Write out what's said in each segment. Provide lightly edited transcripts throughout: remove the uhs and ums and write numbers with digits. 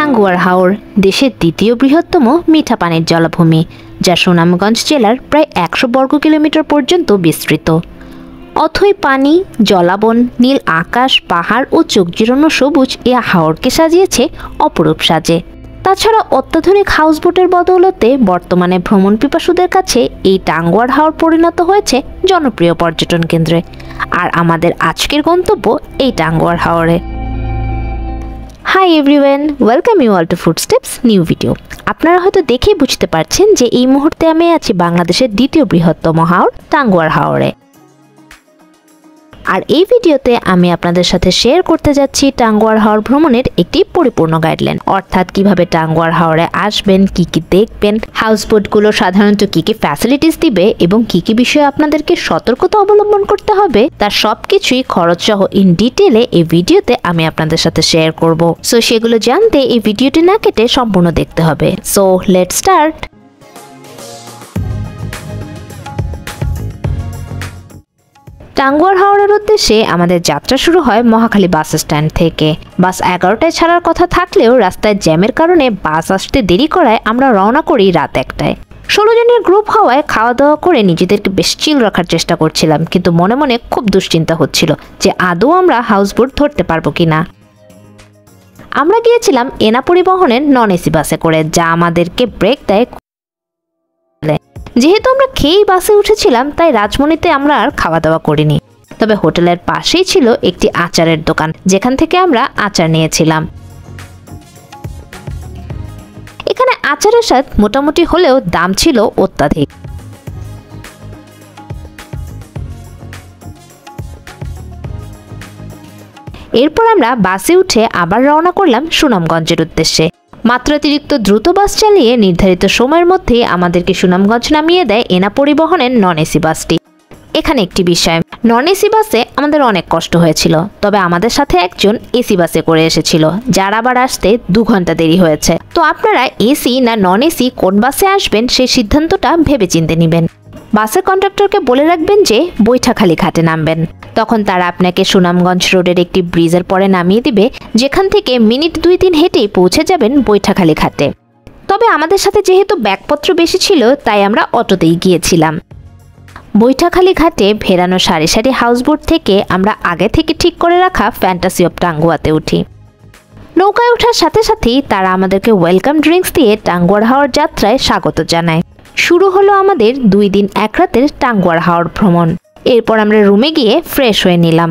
টাঙ্গুয়ার হাওর দেশের দ্বিতীয় বৃহত্তম মিঠা পানির জলাভূমি, যা সুনামগঞ্জ জেলার প্রায় 100 বর্গ কিলোমিটার পর্যন্ত বিস্তৃত। অথই পানি, জলাবন, নীল আকাশ, পাহাড় ও চোখ জোড়ানো সবুজ এ হাওরকে সাজিয়েছে অপরূপ সাজে। তাছাড়া অত্যাধুনিক হাউসবোটের বদৌলতে বর্তমানে ভ্রমণ পিপাসুদের কাছে এই টাঙ্গুয়ার হাওর পরিণত হয়েছে জনপ্রিয় পর্যটন কেন্দ্রে। আর আমাদের আজকের গন্তব্য এই টাঙ্গুয়ার হাওরে। Hi everyone, welcome you all to Foodsteps new video. আপনারা হয়তো দেখেই বুঝতে পারছেন যে এই মুহূর্তে আমি আছি বাংলাদেশের দ্বিতীয় বৃহত্তম হাওর টাঙ্গুয়ার হাওরে। আর এই ভিডিওতে আমি আপনাদের সাথে শেয়ার করতে যাচ্ছি টাঙ্গুয়ার হাওর ভ্রমণের একটি পরিপূর্ণ গাইডলাইন, অর্থাৎ কিভাবে টাঙ্গুয়ার হাওরে আসবেন, কি কি দেখবেন, হাউসবোটগুলো সাধারণত কি কি ফ্যাসিলিটিস দিবে এবং কি কি বিষয়ে আপনাদেরকে সতর্কতা অবলম্বন করতে হবে, তার সবকিছুই খরচ সহ ইন ডিটেলে এই ভিডিওতে আমি আপনাদের সাথে শেয়ার করব। সো সেগুলো জানতে এই ভিডিওটি না কেটে সম্পূর্ণ দেখতে হবে। So let's start. টাঙ্গুয়ার হাওরের উদ্দেশ্যে আমাদের যাত্রা শুরু হয় মহাখালী বাস স্ট্যান্ড থেকে। বাস 11টায় ছাড়ার কথা থাকলেও রাস্তায় জ্যামের কারণে বাস আসতে দেরি করায় আমরা রওনা করি রাত 1টায়। 16 জনের গ্রুপ হওয়ায় খাওয়া দাওয়া করে নিজেদেরকে বেশ চিল রাখার চেষ্টা করছিলাম, কিন্তু মনে মনে খুব দুশ্চিন্তা হচ্ছিল যে আদৌ আমরা হাউসবোট ধরতে পারবো কিনা। আমরা গিয়েছিলাম এনা পরিবহনের নন-এসি বাসে করে, যা আমাদেরকে ব্রেক দেয়। যেহেতু আমরা খেয়েই বাসে উঠেছিলাম, তাই রাজমণিতে আমরা আর খাওয়া দাওয়া করিনি। তবে হোটেলের পাশেই ছিল একটি আচারের দোকান, যেখান থেকে আমরা আচার নিয়েছিলাম। এখানে আচারের স্বাদ মোটামুটি হলেও দাম ছিল অত্যাধিক। এরপর আমরা বাসে উঠে আবার রওনা করলাম সুনামগঞ্জের উদ্দেশ্যে। মাত্রাতিরিক্ত দ্রুত বাস চালিয়ে নির্ধারিত সময়ের মধ্যে আমাদেরকে সুনামগঞ্জ নামিয়ে দেয় এনা পরিবহনের নন-এসি বাসটি। এখানে একটি বিষয়, নন-এসি বাসে আমাদের অনেক কষ্ট হয়েছিল, তবে আমাদের সাথে একজন এসি বাসে করে এসেছিল, যার আবার আসতে 2 ঘন্টা দেরি হয়েছে। তো আপনারা এসি না নন-এসি কোন বাসে আসবেন সেই সিদ্ধান্তটা ভেবে চিন্তে নেবেন। বাসের কন্ডাক্টরকে বলে রাখবেন যে বৈঠাখালী ঘাটে নামবেন, তখন তারা আপনাকে সুনামগঞ্জ রোডের একটি ব্রিজের পরে নামিয়ে দিবে, যেখান থেকে মিনিট 2-3 হেঁটেই পৌঁছে যাবেন বৈঠাখালী ঘাটে। তবে আমাদের সাথে যেহেতু ব্যাগপত্র বেশি ছিল, তাই আমরা অটোতেই গিয়েছিলাম। বৈঠাখালী ঘাটে ভেড়ানো সারি সারি হাউসবোট থেকে আমরা আগে থেকে ঠিক করে রাখা ফ্যান্টাসি অফ টাঙ্গুয়াতে উঠি। নৌকায় ওঠার সাথে সাথেই তারা আমাদেরকে ওয়েলকাম ড্রিঙ্কস দিয়ে টাঙ্গুয়ার হাওর যাত্রায় স্বাগত জানায়। শুরু হলো আমাদের 2 দিন 1 রাতের টাঙ্গুয়ার হাওর ভ্রমণ। এরপর আমরা রুমে গিয়ে ফ্রেশ হয়ে নিলাম।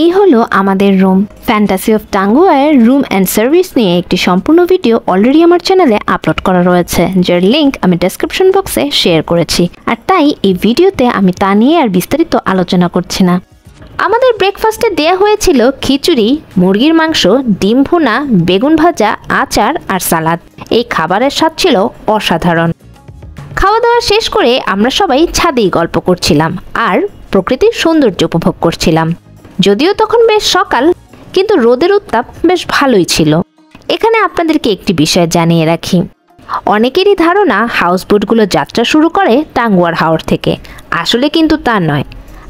এই হলো আমাদের room. Fantasy of Tanguar room and service নিয়ে একটি সম্পূর্ণ ভিডিও অলরেডি আমার চ্যানেলে আপলোড করা রয়েছে, যার লিঙ্ক আমি ডেসক্রিপশন বক্সে শেয়ার করেছি, আর তাই এই ভিডিওতে আমি তা নিয়ে আর বিস্তারিত আলোচনা করছি না। আমাদের ব্রেকফাস্টে দেয়া হয়েছিল খিচুড়ি, মুরগির মাংস, ডিম ভুনা, বেগুন ভাজা, আচার আর সালাদ। এই খাবারের স্বাদ ছিল অসাধারণ। খাওয়া দাওয়া শেষ করে আমরা সবাই ছাদেই গল্প করছিলাম আর প্রকৃতির সৌন্দর্য উপভোগ করছিলাম। যদিও তখন বেশ সকাল, কিন্তু রোদের উত্তাপ বেশ ভালোই ছিল। এখানে আপনাদেরকে একটি বিষয় জানিয়ে রাখি, অনেকেরই ধারণা হাউসবোটগুলো যাত্রা শুরু করে টাঙ্গুয়ার হাওর থেকে, আসলে কিন্তু তা নয়।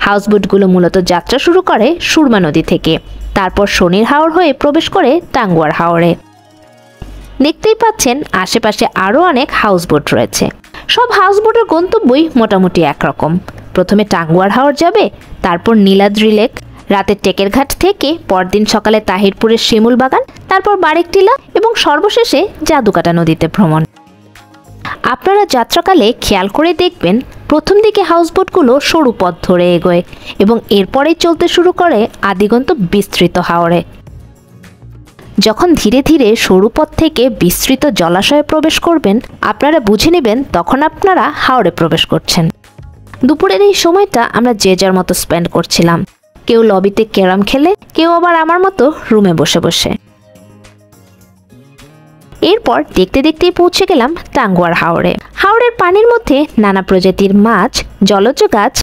হাউসবোটগুলো মূলত যাত্রা শুরু করে সুরমা নদী থেকে, তারপর শনির হাওর হয়ে প্রবেশ করে টাঙ্গুয়ার হাওরে। দেখতেই পাচ্ছেন আশেপাশে আরও অনেক হাউসবোট রয়েছে। সব হাউসবোটের গন্তব্যই মোটামুটি একরকম। প্রথমে টাঙ্গুয়ার হাওর যাবে, তারপর নীলাদ্রি লেক, রাতে টেকেরঘাট থেকে পরদিন সকালে তাহিরপুরের শিমুল বাগান, তারপর বারেকটিলা এবং সর্বশেষে জাদুকাটা নদীতে ভ্রমণ। আপনারা যাত্রাকালে খেয়াল করে দেখবেন, প্রথম দিকে হাউসবোটগুলো সরু পথ ধরে এগোয় এবং এরপরেই চলতে শুরু করে আদিগন্ত বিস্তৃত হাওরে। যখন ধীরে ধীরে সরু পথ থেকে বিস্তৃত জলাশয়ে প্রবেশ করবেন, আপনারা বুঝে নেবেন তখন আপনারা হাওরে প্রবেশ করছেন। দুপুরের এই সময়টা আমরা যে যার মতো স্পেন্ড করছিলাম, কেউ লবিতে ক্যারাম খেলে, কেউ আবার আমার মতো রুমে বসে বসে। এরপর দেখতে দেখতেই পৌঁছে গেলাম টাঙ্গুয়ার হাওরে। হাওরের পানির মধ্যে নানা প্রজাতির মাছ, জলজ গাছ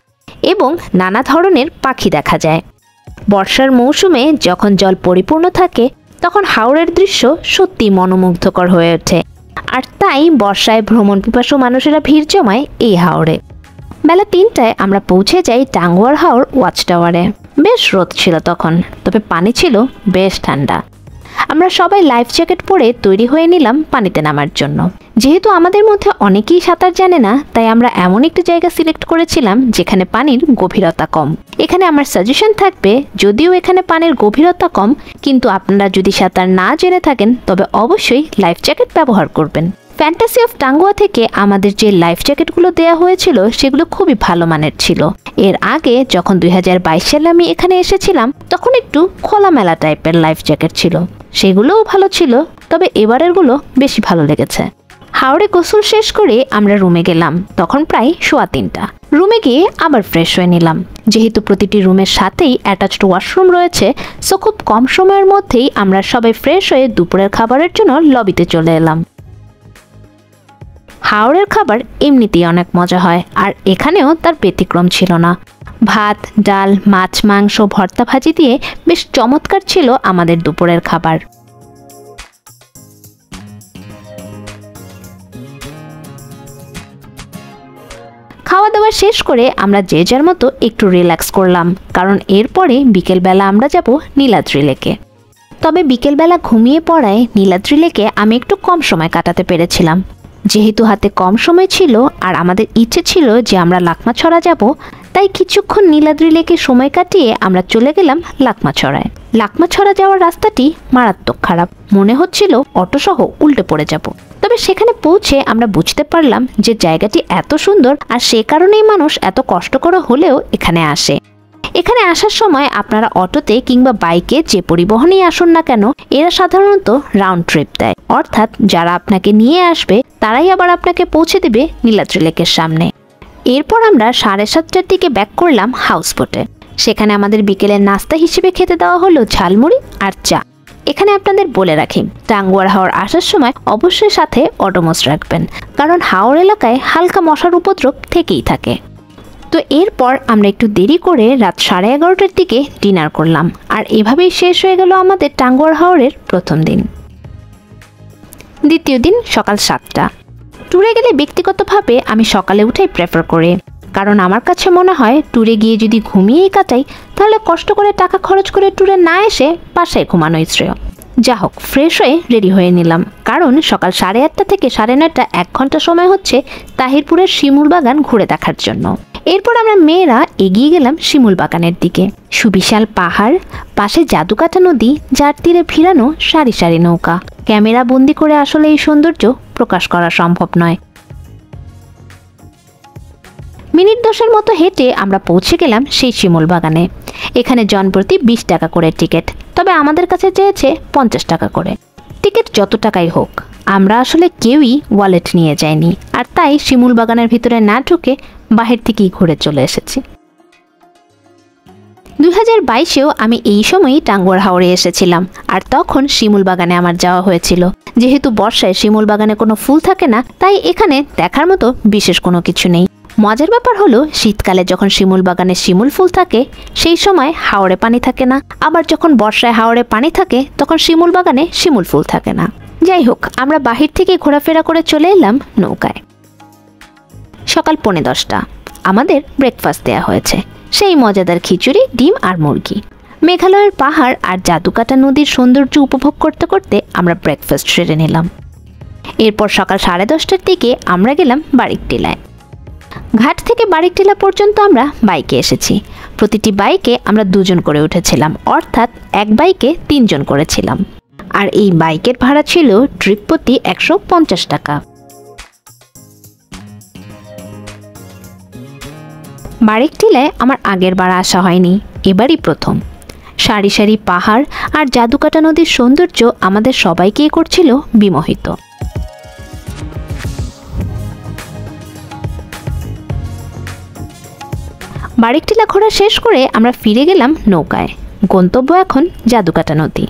এবং নানা ধরনের পাখি দেখা যায়। বর্ষার মৌসুমে যখন জল পরিপূর্ণ থাকে, তখন হাওরের দৃশ্য সত্যি মনোমুগ্ধকর হয়ে ওঠে, আর তাই বর্ষায় ভ্রমণ পিপাসু মানুষেরা ভিড় জমায় এই হাওরে। বেলা 3টায় আমরা পৌঁছে যাই টাঙ্গুয়ার হাওর ওয়াচ টাওয়ারে। বেশ রোদ ছিল তখন, তবে পানি ছিল বেশ ঠান্ডা। আমরা সবাই লাইফ জ্যাকেট পরে তৈরি হয়ে নিলাম পানিতে নামার জন্য। যেহেতু আমাদের মধ্যে অনেকেই সাঁতার জানে না, তাই আমরা এমন একটি জায়গা সিলেক্ট করেছিলাম যেখানে পানির গভীরতা কম। এখানে আমার সাজেশন থাকবে, যদিও এখানে পানির গভীরতা কম, কিন্তু আপনারা যদি সাঁতার না জেনে থাকেন তবে অবশ্যই লাইফ জ্যাকেট ব্যবহার করবেন। ফ্যান্টাসি অফ টাঙ্গুয়া থেকে আমাদের যে লাইফ জ্যাকেটগুলো দেওয়া হয়েছিল সেগুলো খুবই ভালো মানের ছিল। এর আগে যখন ২০২২ সালে আমি এখানে এসেছিলাম তখন একটু খোলামেলা টাইপের লাইফ জ্যাকেট ছিল, সেগুলোও ভালো ছিল, তবে এবারেরগুলো বেশি ভালো লেগেছে। হাওড়ে গোসল শেষ করে আমরা রুমে গেলাম, তখন প্রায় ৩:15। রুমে গিয়ে আবার ফ্রেশ হয়ে নিলাম। যেহেতু প্রতিটি রুমের সাথেই অ্যাটাচড ওয়াশরুম রয়েছে, সো খুব কম সময়ের মধ্যেই আমরা সবাই ফ্রেশ হয়ে দুপুরের খাবারের জন্য লবিতে চলে এলাম। হাওড়ের খাবার এমনিতেই অনেক মজা হয়, আর এখানেও তার ব্যতিক্রম ছিল না। ভাত, ডাল, মাছ, মাংস, ভর্তা, ভাজি দিয়ে বেশ চমৎকার ছিল আমাদের দুপুরের খাবার। খাওয়া দাওয়া শেষ করে আমরা যে যার মতো একটু রিল্যাক্স করলাম, কারণ এরপরে বিকেলবেলা আমরা যাব নীলাদ্রি লেকে। তবে বিকেলবেলা ঘুমিয়ে পড়ায় নীলাদ্রি লেকে আমি একটু কম সময় কাটাতে পেরেছিলাম। যেহেতু হাতে কম সময় ছিল আর আমাদের ইচ্ছে ছিল যে আমরা লাকমাছড়া যাব, তাই কিছুক্ষণ নীলাদ্রি লেকে সময় কাটিয়ে আমরা চলে গেলাম লাকমাছড়ায়। লাকমাছড়া যাওয়ার রাস্তাটি মারাত্মক খারাপ, মনে হচ্ছিল অটোসহ উল্টে পড়ে যাব। তবে সেখানে পৌঁছে আমরা বুঝতে পারলাম যে জায়গাটি এত সুন্দর, আর সে কারণেই মানুষ এত কষ্ট করে হলেও এখানে আসে। এখানে আসার সময় আপনারা অটোতে কিংবা বাইকে যে পরিবহনেই আসুন না কেন, এরা সাধারণত রাউন্ড ট্রিপ দেয়, অর্থাৎ যারা আপনাকে নিয়ে আসবে তারাই আবার আপনাকে পৌঁছে দেবে নীলাদ্রি লেকের সামনে। এরপর আমরা 7:30টার দিকে ব্যাক করলাম হাউসবোটে। সেখানে আমাদের বিকেলের নাস্তা হিসেবে খেতে দেওয়া হলো ঝালমুড়ি আর চা। এখানে আপনাদের বলে রাখি, টাঙ্গুয়ার হাওর আসার সময় অবশ্যই সাথে অডোমস রাখবেন, কারণ হাওর এলাকায় হালকা মশার উপদ্রব থেকেই থাকে। তো এরপর আমরা একটু দেরি করে রাত 11:30টার দিকে ডিনার করলাম, আর এভাবেই শেষ হয়ে গেল আমাদের টাঙ্গুয়ার হাওরের প্রথম দিন। দ্বিতীয় দিন সকাল 7টা। ট্যুরে গেলে ব্যক্তিগতভাবে আমি সকালে উঠেই প্রেফার করি, কারণ আমার কাছে মনে হয় ট্যুরে গিয়ে যদি ঘুমিয়েই কাটাই তাহলে কষ্ট করে টাকা খরচ করে ট্যুরে না এসে বাসায় ঘুমানোই শ্রেয়। যা হোক, ফ্রেশ হয়ে রেডি হয়ে নিলাম, কারণ সকাল 8:30 থেকে 9:30 এক ঘন্টা সময় হচ্ছে তাহিরপুরের শিমুল বাগান ঘুরে দেখার জন্য। এরপর আমরা মেয়েরা এগিয়ে গেলাম শিমুল বাগানের দিকে। সুবিশাল পাহাড়, পাশে জাদুকাটা নদী, যার তীরে ভিড়ানো সারি সারি নৌকা। ক্যামেরা বন্দি করে আসলে এই সৌন্দর্য প্রকাশ করা সম্ভব নয়। মিনিট 10-এর মতো হেঁটে আমরা পৌঁছে গেলাম সেই শিমুল বাগানে। এখানে জনপ্রতি 20 টাকা করে টিকিট, তবে আমাদের কাছে চেয়েছে 50 টাকা করে। টিকিট যত টাকাই হোক, আমরা আসলে কেউই ওয়ালেট নিয়ে যাইনি, আর তাই শিমুল বাগানের ভিতরে না ঢুকে বাহির থেকেই ঘুরে চলে এসেছি। 2022-এও আমি এই সময়ই টাঙ্গুয়ার হাওরে এসেছিলাম, আর তখন শিমুল বাগানে আমার যাওয়া হয়েছিল। যেহেতু বর্ষায় শিমুল বাগানে কোনো ফুল থাকে না, তাই এখানে দেখার মতো বিশেষ কোনো কিছু নেই। মজার ব্যাপার হলো, শীতকালে যখন শিমুল বাগানে শিমুল ফুল থাকে সেই সময় হাওরে পানি থাকে না, আবার যখন বর্ষায় হাওরে পানি থাকে তখন শিমুল বাগানে শিমুল ফুল থাকে না। যাই হোক, আমরা বাহির থেকে ঘোরাফেরা করে চলে এলাম নৌকায়। সকাল 9:45। আমাদের ব্রেকফাস্ট দেওয়া হয়েছে সেই মজাদার খিচুড়ি, ডিম আর মুরগি। মেঘালয়ের পাহাড় আর জাদুকাটা নদীর সৌন্দর্য উপভোগ করতে করতে আমরা ব্রেকফাস্ট সেরে নিলাম। এরপর সকাল 10:30টার দিকে আমরা গেলাম বারেকটিলায়। ঘাট থেকে বারেকটিলা পর্যন্ত আমরা বাইকে এসেছি। প্রতিটি বাইকে আমরা 2 জন করে উঠেছিলাম, অর্থাৎ এক বাইকে 3 জন করেছিলাম, আর এই বাইকের ভাড়া ছিল ট্রিপ প্রতি 150 টাকা। বারেকটিলায় আমার আগের বার আসা হয়নি, এবারই প্রথম। সারি সারি পাহাড় আর জাদুকাটা নদীর সৌন্দর্য আমাদের সবাইকেই করছিল বিমোহিত। বারেকটিলা ঘোরা শেষ করে আমরা ফিরে গেলাম নৌকায়। গন্তব্য এখন জাদুকাটা নদী।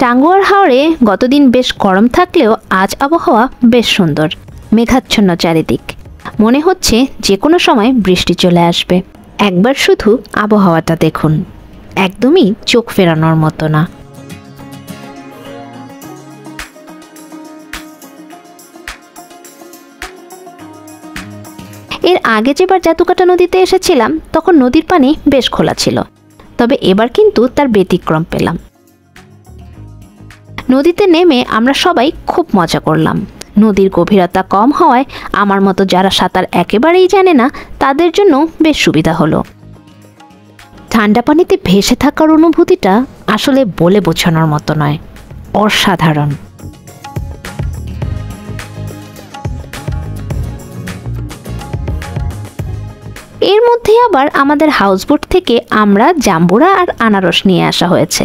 টাঙ্গুয়ার হাওরে গতদিন বেশ গরম থাকলেও আজ আবহাওয়া বেশ সুন্দর, মেঘাচ্ছন্ন চারিদিক। মনে হচ্ছে যে কোনো সময় বৃষ্টি চলে আসবে। একবার শুধু আবহাওয়াটা দেখুন, একদমই চোখ ফেরানোর মতো না। এর আগে যেবার জাদুকাটা নদীতে এসেছিলাম তখন নদীর পানি বেশ খোলা ছিল, তবে এবার কিন্তু তার ব্যতিক্রম পেলাম। নদীতে নেমে আমরা সবাই খুব মজা করলাম। নদীর গভীরতা কম হওয়ায় আমার মতো যারা সাঁতার একেবারেই জানে না তাদের জন্য বেশ সুবিধা হলো। ঠান্ডা পানিতে ভেসে থাকার অনুভূতিটা আসলে বলে বোঝানোর মতো নয়, অসাধারণ। এর মধ্যে আবার আমাদের হাউসবোট থেকে আমরা জাম্বুরা আর আনারস নিয়ে আসা হয়েছে,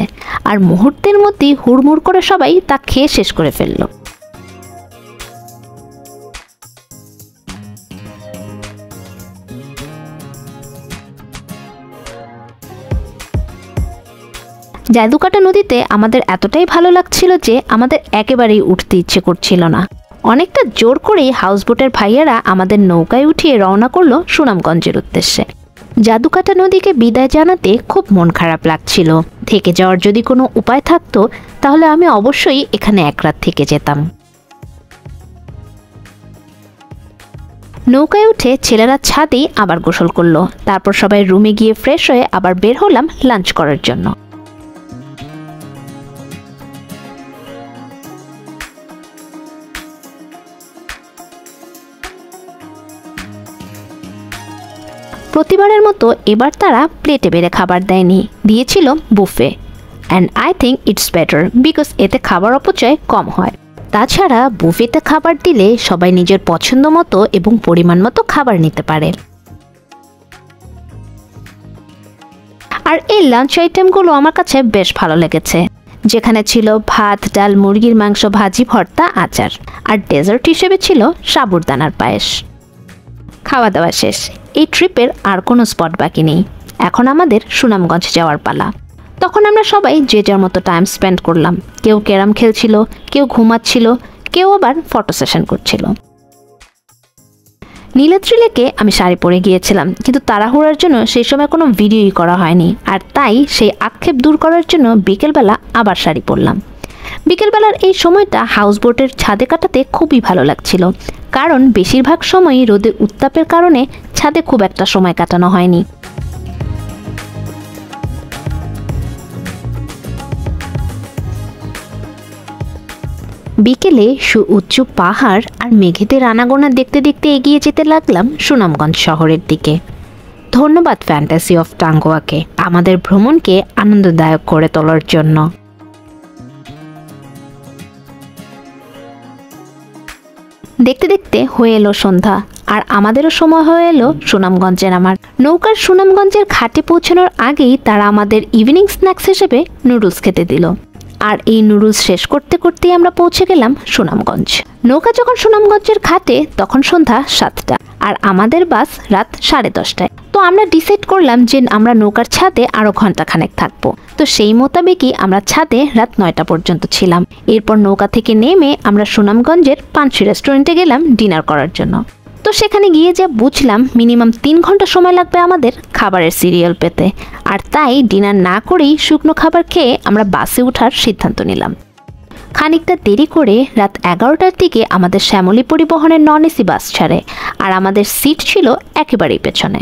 আর মুহূর্তের মধ্যেই হুড়মুড় করে সবাই তা খেয়ে শেষ করে ফেলল। জাদুকাটা নদীতে আমাদের এতটাই ভালো লাগছিল যে আমাদের একেবারেই উঠতে ইচ্ছে করছিল না। অনেকটা জোর করেই হাউসবোটের ভাইয়েরা আমাদের নৌকায় উঠিয়ে রওনা করলো সুনামগঞ্জের উদ্দেশ্যে। জাদুকাটা নদীকে বিদায় জানাতে খুব মন খারাপ লাগছিল। থেকে যাওয়ার যদি কোনো উপায় থাকতো তাহলে আমি অবশ্যই এখানে এক রাত থেকে যেতাম। নৌকায় উঠে ছেলেরা ছাদেই আবার গোসল করলো, তারপর সবাই রুমে গিয়ে ফ্রেশ হয়ে আবার বের হলাম লাঞ্চ করার জন্য। প্রতিবারের মতো এবার তারা প্লেটে বেড়ে খাবার দেয়নি, দিয়েছিল buffet. And I think it's better because এতে খাবার অপচয় কম হয়। তাছাড়া বুফেতে খাবার দিলে সবাই নিজের পছন্দ মতো এবং পরিমাণ মতো খাবার নিতে পারে। আর এই লাঞ্চ আইটেমগুলো আমার কাছে বেশ ভালো লেগেছে, যেখানে ছিল ভাত, ডাল, মুরগির মাংস, ভাজি, ভর্তা, আচার, আর ডেজার্ট হিসেবে ছিল সাবুরদানার পায়েস। খাওয়া দাওয়া শেষ। এই ট্রিপের আর কোনো স্পট বাকি নেই, এখন আমাদের সুনামগঞ্জ যাওয়ার পালা। তখন আমরা সবাই যে যার মতো টাইম স্পেন্ড করলাম। কেউ ক্যারাম খেলছিল, কেউ ঘুমাচ্ছিল, কেউ আবার ফটো সেশন করছিল। নীলাদ্রি লেকে আমি শাড়ি পরে গিয়েছিলাম, কিন্তু তাড়াহুড়ার জন্য সেই সময় কোনো ভিডিওই করা হয়নি, আর তাই সেই আক্ষেপ দূর করার জন্য বিকেলবেলা আবার শাড়ি পরলাম। বিকেলবেলার এই সময়টা হাউসবোটের ছাদে কাটাতে খুবই ভালো লাগছিল, কারণ বেশিরভাগ সময়ই রোদে উত্তাপের কারণে ছাদে খুব একটা সময় কাটানো হয়নি। বিকেলে সুউচ্চ পাহাড় আর মেঘেদের আনাগোনা দেখতে দেখতে এগিয়ে যেতে লাগলাম সুনামগঞ্জ শহরের দিকে। ধন্যবাদ ফ্যান্টাসি অফ টাঙ্গুয়াকে আমাদের ভ্রমণকে আনন্দদায়ক করে তোলার জন্য। দেখতে দেখতে হয়ে এলো সন্ধ্যা, আর আমাদেরও সময় হয়ে এলো সুনামগঞ্জের। আমার নৌকার সুনামগঞ্জের ঘাটে পৌঁছানোর আগেই তারা আমাদের ইভিনিং স্ন্যাক্স হিসেবে নুডলস খেতে দিল, আর এই নুডলস শেষ করতে করতেই আমরা পৌঁছে গেলাম সুনামগঞ্জ। নৌকা যখন সুনামগঞ্জের ঘাটে তখন সন্ধ্যা 7টা, আর আমাদের বাস রাত 10:30টায়। তো আমরা ডিসাইড করলাম যে আমরা নৌকার ছাদে আরও ঘন্টাখানেক থাকবো, তো সেই মোতাবেকই আমরা ছাদে রাত 9টা পর্যন্ত ছিলাম। এরপর নৌকা থেকে নেমে আমরা সুনামগঞ্জের পানসি রেস্টুরেন্টে গেলাম ডিনার করার জন্য। তো সেখানে গিয়ে যা বুঝলাম মিনিমাম 3 ঘন্টা সময় লাগবে আমাদের খাবারের সিরিয়াল পেতে, আর তাই ডিনার না করেই শুকনো খাবার খেয়ে আমরা বাসে ওঠার সিদ্ধান্ত নিলাম। খানিকটা দেরি করে রাত 11টার দিকে আমাদের শ্যামলি পরিবহনের নন-এসি বাস ছাড়ে, আর আমাদের সিট ছিল একেবারেই পেছনে।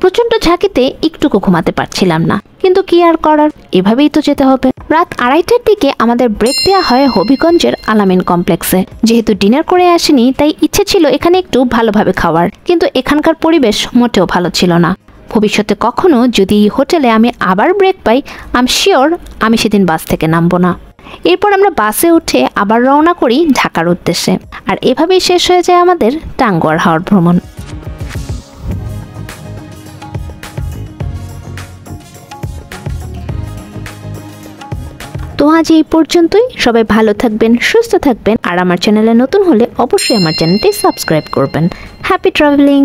প্রচণ্ড ঝাঁকিতে একটুকু ঘুমাতে পারছিলাম না, কিন্তু কি আর করার, এভাবেই তো যেতে হবে। রাত 2:30টার দিকে আমাদের ব্রেক দেওয়া হয় হবিগঞ্জের আলামিন কমপ্লেক্সে। যেহেতু ডিনার করে আসিনি তাই ইচ্ছে ছিল এখানে একটু ভালোভাবে খাওয়ার, কিন্তু এখানকার পরিবেশ মোটেও ভালো ছিল না। ভবিষ্যতে কখনো যদি এই হোটেলে আমি আবার ব্রেক পাই, আই এম শিওর আমি সেদিন বাস থেকে নামবো না। এরপর আমরা বাসে উঠে আবার রওনা করি ঢাকার উদ্দেশ্যে, আর এভাবেই শেষ হয়ে যায় আমাদের টাঙ্গুয়ার হাওর ভ্রমণ। তো আজ এই পর্যন্তই। সবাই ভালো থাকবেন, সুস্থ থাকবেন, আর আমার চ্যানেলে নতুন হলে অবশ্যই আমার চ্যানেলটি সাবস্ক্রাইব করবেন। Happy travelling.